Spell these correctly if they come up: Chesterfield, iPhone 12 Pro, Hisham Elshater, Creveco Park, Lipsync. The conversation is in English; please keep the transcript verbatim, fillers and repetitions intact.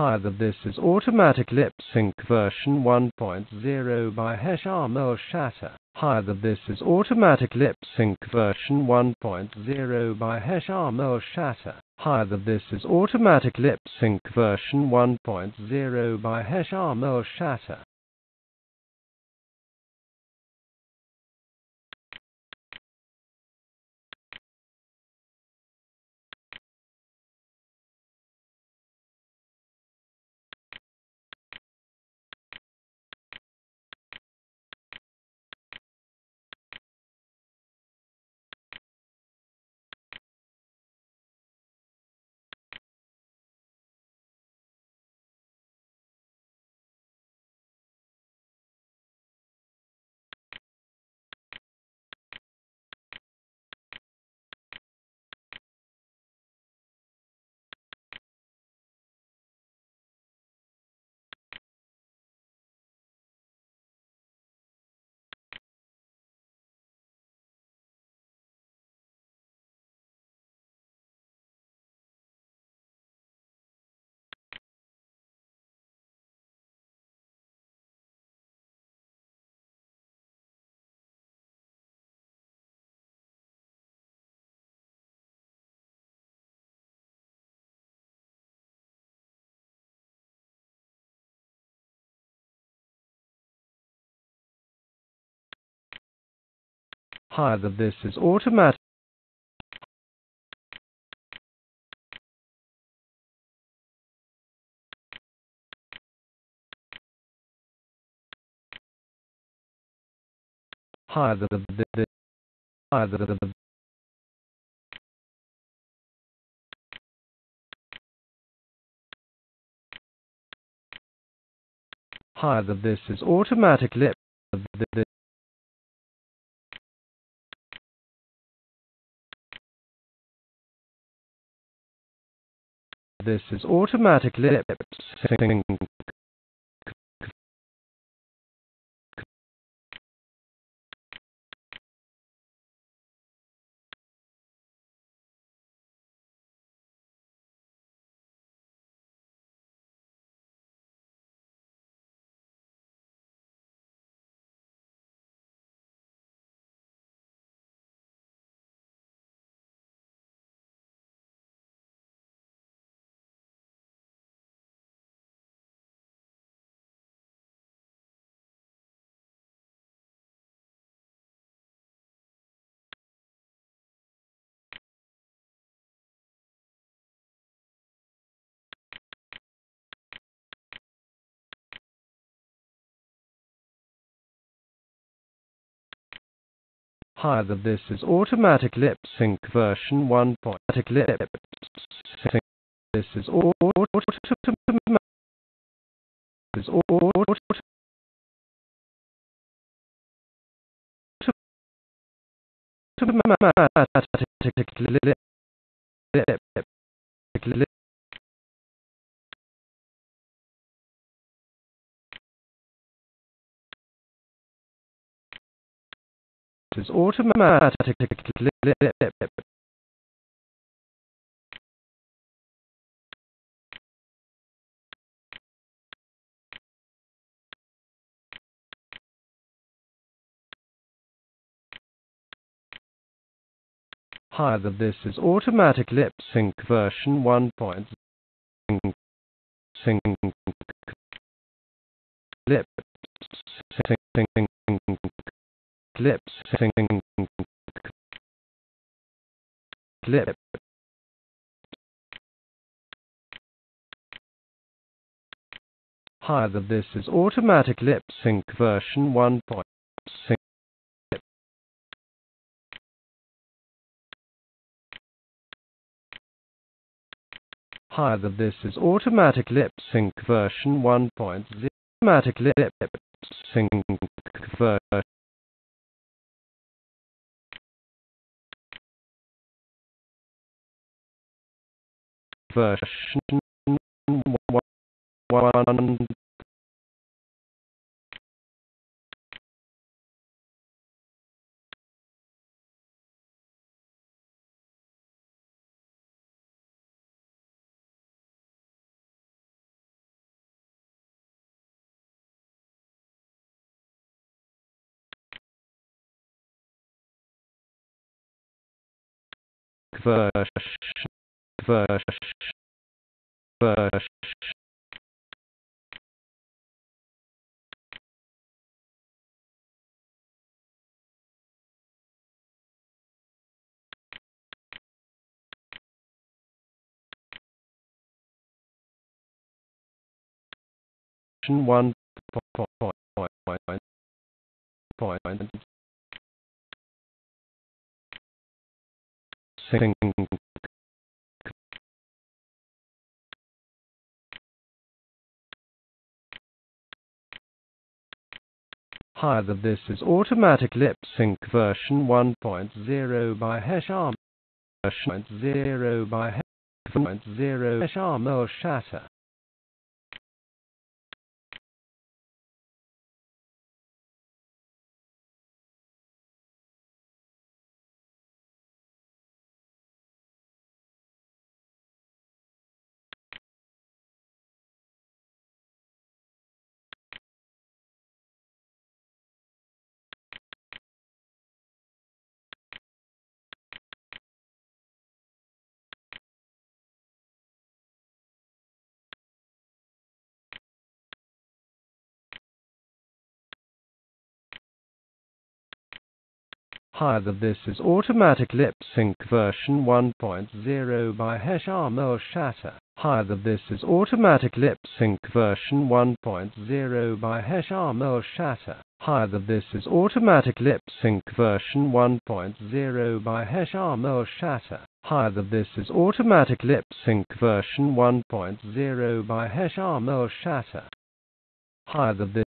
higher than this is Automatic Lip Sync version one point oh by Hisham Elshater. Higher than this is Automatic Lip Sync version one point oh by Hisham Elshater. Higher than this is Automatic Lip Sync version one point oh by Hisham Elshater. Higher than this is automatic. Higher than this. Higher than this. Higher than this is automatic lip. This is automatic lip sync. Higher than this is automatic lip sync version one point lip sync. This is all is all lip is automatic lip. Higher than this is automatic lip sync version one point sync lip sync. Lip sync lip higher than this is automatic lip sync version one point sync lip. Higher than this is automatic lip sync version one point zero automatic lip sync version. Version one. Verse, verse, verse. One point, point, point, point, point. Sing. Hi there, this is Automatic Lip Sync version one point zero by Hisham version zero by one point zero Hisham Elshater. Hi there, this is Automatic Lip Sync version one point zero by Hisham Elshater. Hi there, this is Automatic Lip Sync version one point zero by Hisham Elshater. Hi there, this is Automatic Lip Sync version one point zero by Hisham Elshater. Hi there, this is Automatic Lip Sync version one point zero by Hisham Elshater. Hi there, this